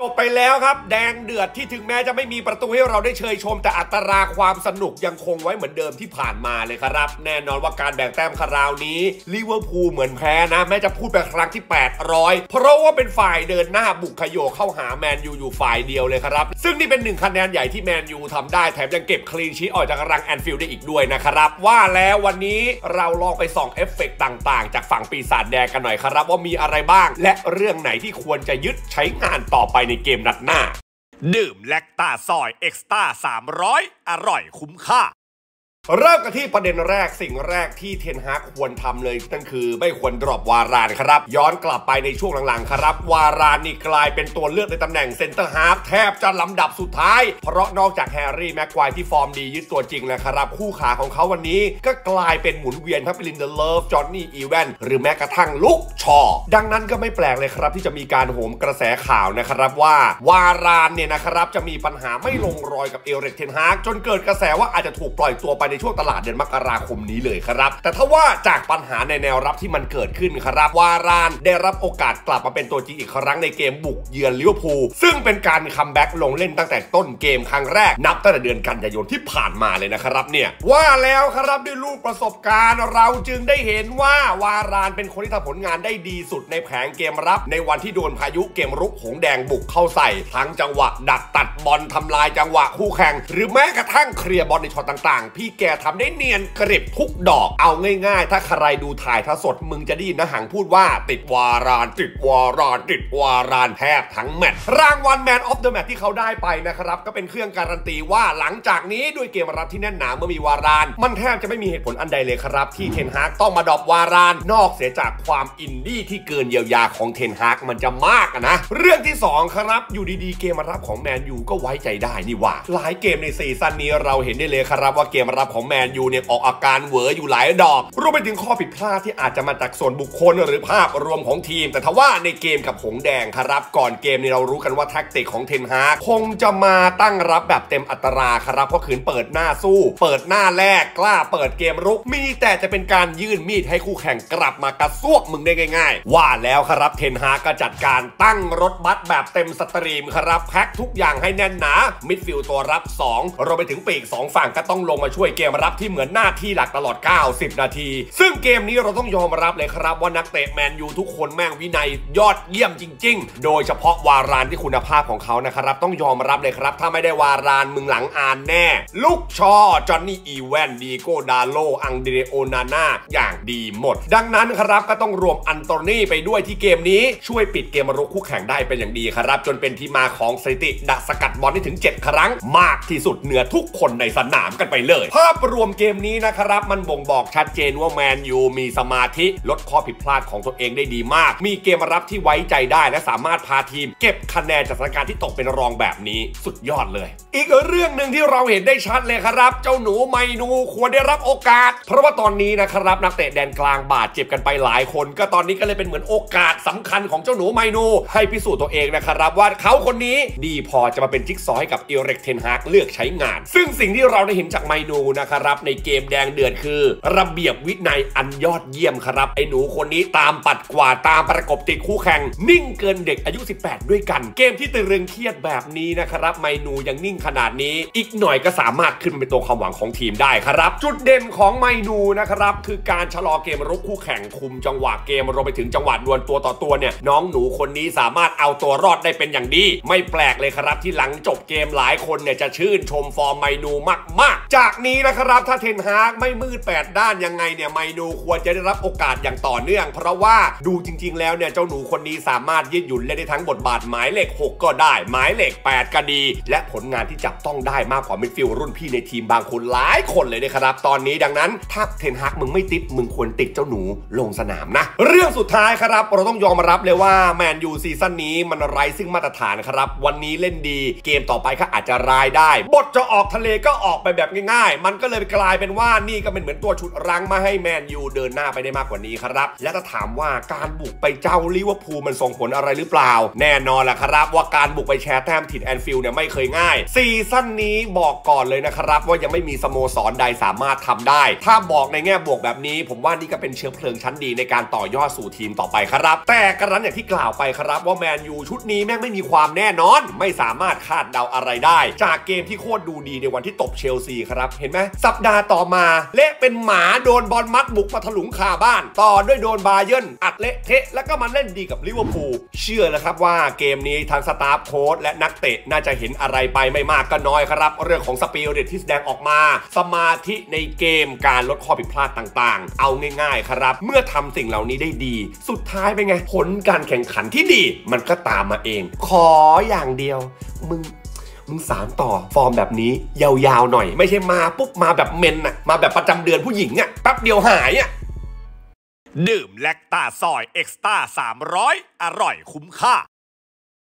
จบไปแล้วครับแดงเดือดที่ถึงแม้จะไม่มีประตูให้เราได้เชยชมแต่อัตราความสนุกยังคงไว้เหมือนเดิมที่ผ่านมาเลยครับแน่นอนว่าการแบ่งแต้มคราวนี้ลิเวอร์พูลเหมือนแพ้นะแม้จะพูดไปครั้งที่800เพราะว่าเป็นฝ่ายเดินหน้าบุกขยโยเข้าหาแมนยูอยู่ฝ่ายเดียวเลยครับซึ่งนี่เป็น1คะแนนใหญ่ที่แมนยูทำได้แถมยังเก็บคลีนชีทออกจากรังแอนฟิลด์ได้อีกด้วยนะครับว่าแล้ววันนี้เราลองไปส่องเอฟเฟกต์ต่างๆจากฝั่งปีศาจแดงกันหน่อยครับว่ามีอะไรบ้างและเรื่องไหนที่ควรจะยึดใช้งานต่อไปในเกมนัดหน้าดื่มแลคตาซอยเอ็กซ์ตา300อร่อยคุ้มค่าเริ่มกันที่ประเด็นแรกสิ่งแรกที่เทนฮากควรทำเลยนั่นคือไม่ควรดรอปวารานครับย้อนกลับไปในช่วงหลังๆครับวารานนี่กลายเป็นตัวเลือกในตำแหน่งเซนเตอร์ฮาฟแทบจะลำดับสุดท้ายเพราะนอกจากแฮร์รี่แม็กควายที่ฟอร์มดียึดตัวจริงนะครับคู่ขาของเขาวันนี้ก็กลายเป็นหมุนเวียนครับลินเดเลิฟจอห์นนี่อีแวนหรือแม้กระทั่งลุคชอดังนั้นก็ไม่แปลกเลยครับที่จะมีการโหมกระแสข่าวนะครับว่าวารานเนี่ยนะครับจะมีปัญหาไม่ลงรอยกับเอริกเทนฮากจนเกิดกระแสว่าอาจจะถูกปล่อยตัวไปในช่วงตลาดเดือนมกราคมนี้เลยครับแต่ถ้าว่าจากปัญหาในแนวรับที่มันเกิดขึ้นครับวารานได้รับโอกาสกลับมาเป็นตัวจริงอีกครั้งในเกมบุกเยือนลิเวอร์พูลซึ่งเป็นการคัมแบ็กลงเล่นตั้งแต่ต้นเกมครั้งแรกนับตั้งแต่เดือนกันยายนที่ผ่านมาเลยนะครับเนี่ยว่าแล้วครับด้วยลูกประสบการณ์เราจึงได้เห็นว่าวารานเป็นคนที่ทำผลงานได้ดีสุดในแผงเกมรับในวันที่โดนพายุเกมรุกหงแดงบุกเข้าใส่ทั้งจังหวะดักตัดบอลทำลายจังหวะคู่แข่งหรือแม้กระทั่งเคลียร์บอลในช็อตต่างๆพี่แกทำได้เนียนกริบทุกดอกเอาง่ายๆถ้าใครดูถ่ายทอดสดมึงจะได้ยินนะหังพูดว่าติดวารานติดวารานติดวารานแทบทั้งแมตช์รางวัลแมนออฟเดอะแมตช์ที่เขาได้ไปนะครับก็เป็นเครื่องการันตีว่าหลังจากนี้ด้วยเกมรับที่แน่นหนาเมื่อมีวารานมันแทบจะไม่มีเหตุผลอันใดเลยครับที่เทนฮากต้องมาดรอปวารานนอกเสียจากความอินดี้ที่เกินเยียวยาของเทนฮากมันจะมากนะเรื่องที่2ครับอยู่ดีๆเกมรับของแมนยูก็ไว้ใจได้นี่ว่าหลายเกมในซีซั่นนี้เราเห็นได้เลยครับว่าเกมรับของแมนยูเนี่ยออกอาการเหวออยู่หลายดอกรวมไปถึงข้อผิดพลาดที่อาจจะมาจากส่วนบุคคลหรือภาพรวมของทีมแต่ทว่าในเกมกับหงแดงครับก่อนเกมเนี่ยเรารู้กันว่าแท็กติกของเทนฮากคงจะมาตั้งรับแบบเต็มอัตราครับเพราะขืนเปิดหน้าสู้เปิดหน้าแรกกล้าเปิดเกมรุกมีแต่จะเป็นการยื่นมีดให้คู่แข่งกลับมากระซวกมึงได้ง่ายๆว่าแล้วครับเทนฮากก็จัดการตั้งรถบัสแบบเต็มสตรีมครับแพ็คทุกอย่างให้แน่นหนามิดฟิลด์ตัวรับ2รวมไปถึงปีก2ฝั่งก็ต้องลงมาช่วยเกมรับที่เหมือนหน้าที่หลักตลอด90นาทีซึ่งเกมนี้เราต้องยอมรับเลยครับว่านักเตะแมนยูทุกคนแม่งวินัยยอดเยี่ยมจริงๆโดยเฉพาะวารานที่คุณภาพของเขานะครับต้องยอมรับเลยครับถ้าไม่ได้วารานมึงหลังอ่านแน่ลูกชอจอห์นนี่อีแวนดีโก้ดาโลอังเดรโอนาน่าอย่างดีหมดดังนั้นครับก็ต้องรวมอันโตนี่ไปด้วยที่เกมนี้ช่วยปิดเกมรุกคู่แข่งได้เป็นอย่างดีครับจนเป็นที่มาของสถิติดักสกัดบอลได้ถึง7ครั้งมากที่สุดเหนือทุกคนในสนามกันไปเลยภาพรวมเกมนี้นะครับมันบ่งบอกชัดเจนว่าแมนยูมีสมาธิลดข้อผิดพลาดของตัวเองได้ดีมากมีเกมรับที่ไว้ใจได้และสามารถพาทีมเก็บคะแนนจากสถานการณ์ที่ตกเป็นรองแบบนี้สุดยอดเลยอีกเรื่องหนึ่งที่เราเห็นได้ชัดเลยครับเจ้าหนูไมนูควรได้รับโอกาสเพราะว่าตอนนี้นะครับนักเตะแดนกลางบาดเจ็บกันไปหลายคนก็ตอนนี้ก็เลยเป็นเหมือนโอกาสสำคัญของเจ้าหนูไมนูให้พิสูจน์ตัวเองนะครับว่าเขาคนนี้ดีพอจะมาเป็นจิ๊กซอว์ให้กับเอริกเทนฮากเลือกใช้งานซึ่งสิ่งที่เราได้เห็นจากไมนูนะครับในเกมแดงเดือดคือระเบียบวินัยอันยอดเยี่ยมครับไอ้หนูคนนี้ตามปัดกวาดตามประกบติดคู่แข่งนิ่งเกินเด็กอายุ18ด้วยกันเกมที่ตึงเครียดแบบนี้นะครับไมนูยังนิ่งขนาดนี้อีกหน่อยก็สามารถขึ้นเป็นตัวความหวังของทีมได้ครับจุดเด่นของไมนูนะครับคือการชะลอเกมรุกคู่แข่งคุมจังหวะเกมรวมไปถึงจังหวะดวลตัวต่อตัวเนี่ยน้องหนูคนนี้สามารถเอาตัวรอดได้เป็นอย่างดีไม่แปลกเลยครับที่หลังจบเกมหลายคนเนี่ยจะชื่นชมฟอร์มไมนูมากๆจากนี้นะครับถ้าเทนฮากไม่มืด8ด้านยังไงเนี่ยไมนูควรจะได้รับโอกาสอย่างต่อเนื่องเพราะว่าดูจริงๆแล้วเนี่ยเจ้าหนูคนนี้สามารถยืดหยุ่นเล่นได้ทั้งบทบาทหมายเลข6ก็ได้หมายเลข8ก็ดีและผลงานที่จับต้องได้มากกว่ามิดฟิลด์รุ่นพี่ในทีมบางคนหลายคนเลยนะครับตอนนี้ดังนั้นถ้าเทนฮากมึงไม่ติดมึงควรติดเจ้าหนูลงสนามนะเรื่องสุดท้ายครับเราต้องยอมรับเลยว่าแมนยูซีซั่นนี้มันไร้ซึ่งมาตรฐานครับวันนี้เล่นดีเกมต่อไปก็อาจจะร้ายได้บทจะออกทะเลก็ออกไปแบบง่ายๆมัน ก็เลยกลายเป็นว่านี่ก็เป็นเหมือนตัวฉุดรั้งมาให้แมนยูเดินหน้าไปได้มากกว่านี้ครับและถ้าถามว่าการบุกไปเจ้าลิเวอร์พูลมันส่งผลอะไรหรือเปล่าแน่นอนล่ะครับว่าการบุกไปแชร์แต้มถิ่นแอนฟิลด์เนี่ยไม่เคยง่ายซีซั่นนี้บอกก่อนเลยนะครับว่ายังไม่มีสโมสรใดสามารถทำได้ถ้าบอกในแง่บวกแบบนี้ผมว่านี่ก็เป็นเชื้อเพลิงชั้นดีในการต่อยอดสู่ทีมต่อไปครับแต่กระนั้นอย่างที่กล่าวไปครับว่าแมนยูชุดนี้แม่งไม่มีความแน่นอนไม่สามารถคาดเดาอะไรได้จากเกมที่โคตรดูดีในวันที่ตบเชลซีครับเห็นไหมสัปดาห์ต่อมาเละเป็นหมาโดนบอลมัดบุกมาถลุงคาบ้านต่อด้วยโดนบาเยิร์นอัดเละเทะแล้วก็มาเล่นดีกับลิเวอร์พูลเชื่อแล้วครับว่าเกมนี้ทางสตาฟโค้ชและนักเตะน่าจะเห็นอะไรไปไม่มากก็น้อยครับเรื่องของสปิริตที่แสดงออกมาสมาธิในเกมการลดข้อผิดพลาดต่างๆเอาง่ายๆครับเมื่อทำสิ่งเหล่านี้ได้ดีสุดท้ายเป็นไงผลการแข่งขันที่ดีมันก็ตามมาเองขออย่างเดียวมึงสารต่อฟอร์มแบบนี้ยาวๆหน่อยไม่ใช่มาปุ๊บมาแบบเมนน่ะมาแบบประจำเดือนผู้หญิงอ่ะแป๊บเดียวหายอ่ะดื่มแลคตาซอยเอ็กซ์ตา300อร่อยคุ้มค่า